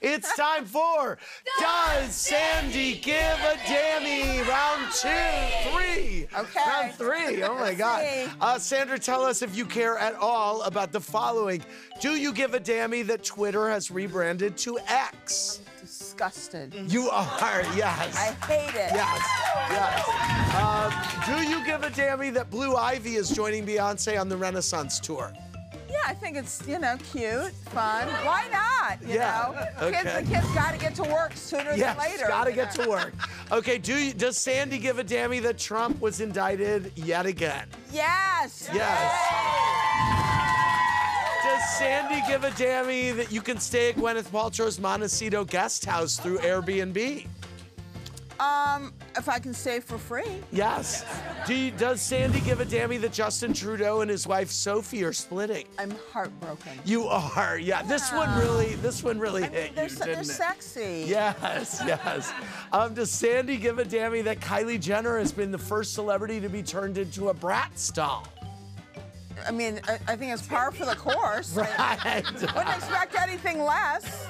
It's time for Does Sandy Give a Damn? Round three. Okay. Round three. Oh my God. Sandra, tell us if you care at all about the following. Do you give a damn that Twitter has rebranded to X? Disgusted. You are, yes. I hate it. Yes, yes. Do you give a damn that Blue Ivy is joining Beyoncé on the Renaissance Tour? Yeah, I think it's, you know, cute, fun. Why not? You know? Okay. The kids got to get to work sooner than later. Yes, got to get to work. Okay, does Sandy give a damn that Trump was indicted yet again? Yes. Yes. Does Sandy give a damn that you can stay at Gwyneth Paltrow's Montecito guest house through Airbnb? If I can stay for free. Yes. Does Sandy give a damn that Justin Trudeau and his wife Sophie are splitting? I'm heartbroken. You are, yeah. This one really I mean, hit you, didn't it? They're sexy. Yes, yes. Does Sandy give a damn that Kylie Jenner has been the first celebrity to be turned into a Bratz doll? I mean, I think it's par for the course. Right. Wouldn't expect anything less.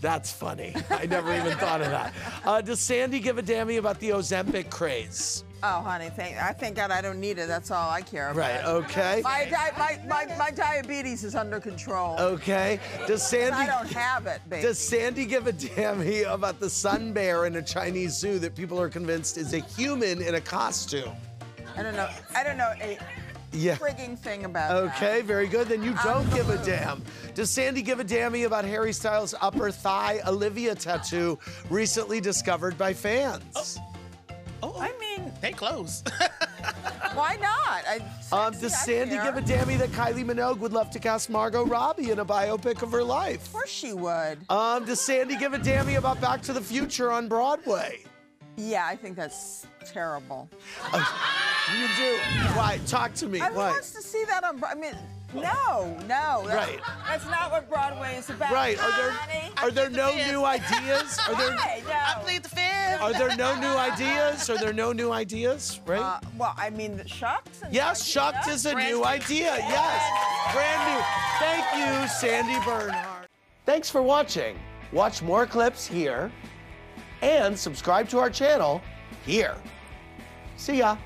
That's funny. I never even thought of that. Does Sandy give a damn about the Ozempic craze? Oh, honey, thank God I don't need it. That's all I care about. Right, okay. My diabetes is under control. Okay. Does Sandy... I don't have it, baby. Does Sandy give a damn about the sun bear in a Chinese zoo that people are convinced is a human in a costume? I don't know. I don't know. Frigging thing about that. Very good. Then you don't give a damn. Does Sandy give a damn about Harry Styles' upper thigh Olivia tattoo recently discovered by fans? Oh. I mean... They close. Why not? Does Sandy give a damn that Kylie Minogue would love to cast Margot Robbie in a biopic of her life? Of course she would. Does Sandy give a damn about Back to the Future on Broadway? Yeah, I think that's terrible. You do? Yeah. Why? Talk to me. Why? Wants to see that on Broadway. I mean, no. That's not what Broadway is about. Right. Are there no new ideas? I plead the fifth. Are there no new ideas? Right? Well, I mean, the Shucks. Shucks is a new idea. Yes. Brand new. Thank you, Sandra Bernhard. Thanks for watching. Watch more clips here and subscribe to our channel here. See ya.